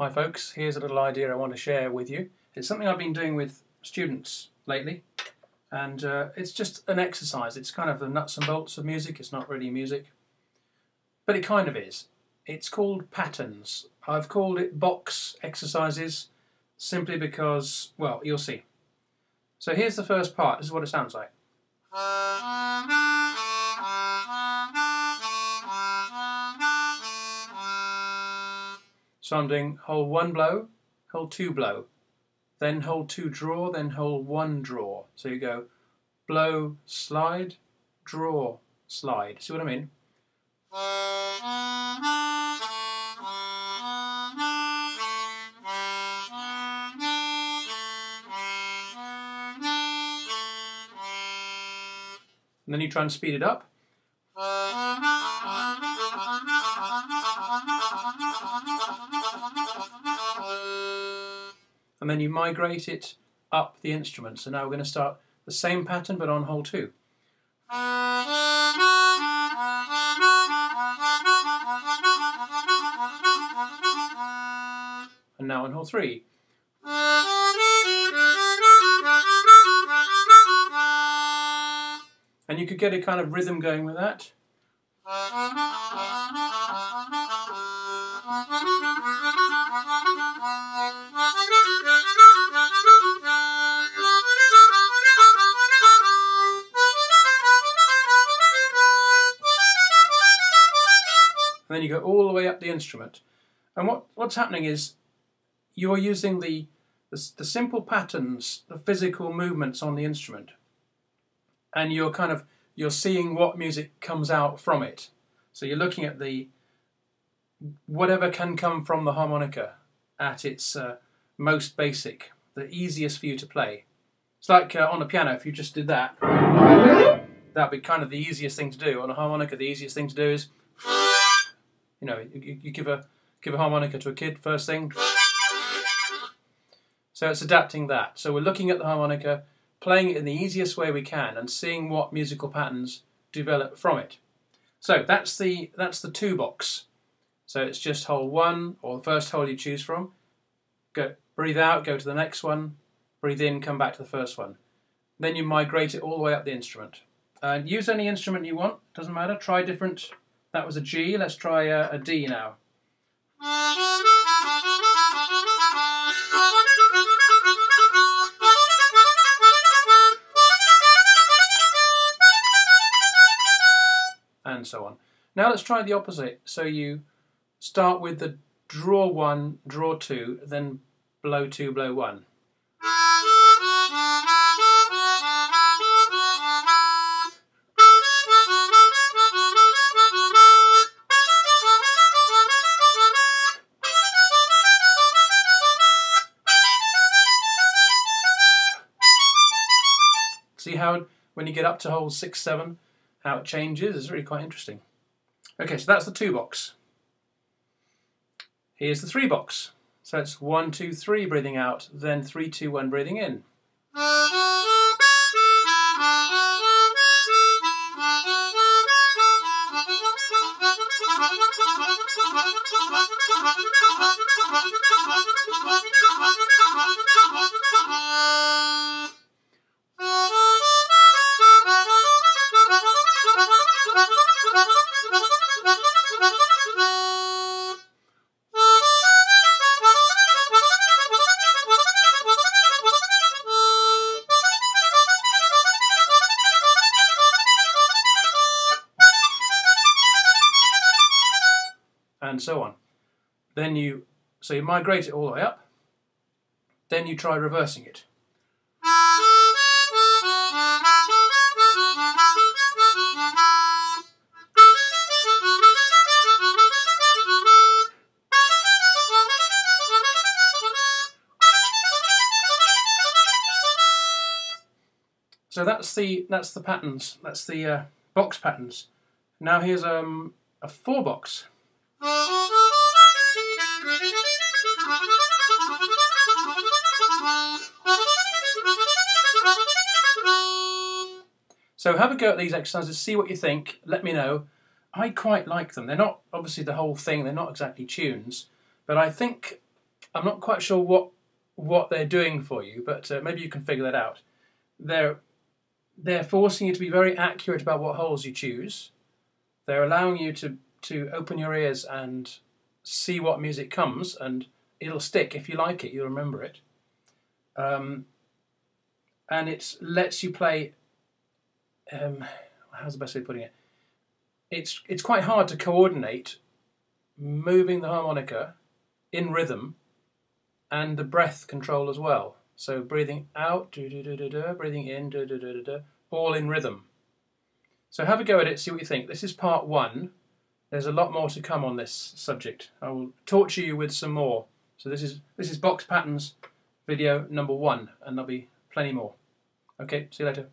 Hi folks, here's a little idea I want to share with you. It's something I've been doing with students lately, and it's just an exercise. It's kind of the nuts and bolts of music. It's not really music, but it kind of is. It's called patterns. I've called it box exercises simply because, well, you'll see. So here's the first part. This is what it sounds like. So I'm doing hold one blow, hold two blow, then hold two draw, then hold one draw. So you go blow, slide, draw, slide. See what I mean? And then you try and speed it up. And then you migrate it up the instrument. So now we're going to start the same pattern but on hole two. And now on hole three. And you could get a kind of rhythm going with that. And then you go all the way up the instrument. And what's happening is you're using the simple patterns, the physical movements on the instrument. And you're kind of, you're seeing what music comes out from it. So you're looking at the, whatever can come from the harmonica at its most basic, the easiest for you to play. It's like on a piano, if you just did that, that'd be kind of the easiest thing to do. On a harmonica, the easiest thing to do is, you know, you give a harmonica to a kid, first thing. So it's adapting that. So we're looking at the harmonica, playing it in the easiest way we can and seeing what musical patterns develop from it. So that's the two box. So it's just hole one, or the first hole you choose from. Go, breathe out, go to the next one, breathe in, come back to the first one. Then you migrate it all the way up the instrument. Use any instrument you want, doesn't matter, try different. That was a G, let's try a D now. And so on. Now let's try the opposite. So you start with the draw one, draw two, then blow two, blow one. See how when you get up to holes 6, 7, how it changes is really quite interesting. Okay, so that's the two box. Here's the three box. So it's 1, 2, 3 breathing out, then 3, 2, 1 breathing in. And so on. Then you migrate it all the way up, then you try reversing it. So that's the patterns, that's the box patterns. Now here's a four box. So have a go at these exercises, see what you think, let me know. I quite like them. They're not obviously the whole thing, they're not exactly tunes, but I think, I'm not quite sure what they're doing for you, but maybe you can figure that out. They're forcing you to be very accurate about what holes you choose. They're allowing you to open your ears and see what music comes, and it'll stick. If you like it, you'll remember it. And it lets you play, how's the best way of putting it? It's quite hard to coordinate moving the harmonica in rhythm and the breath control as well. So breathing out, do do do do do, breathing in, do do do do do, all in rhythm. So have a go at it, see what you think. This is part one. There's a lot more to come on this subject. I will torture you with some more. So this is Box Patterns video number 1, and there'll be plenty more. Okay, see you later.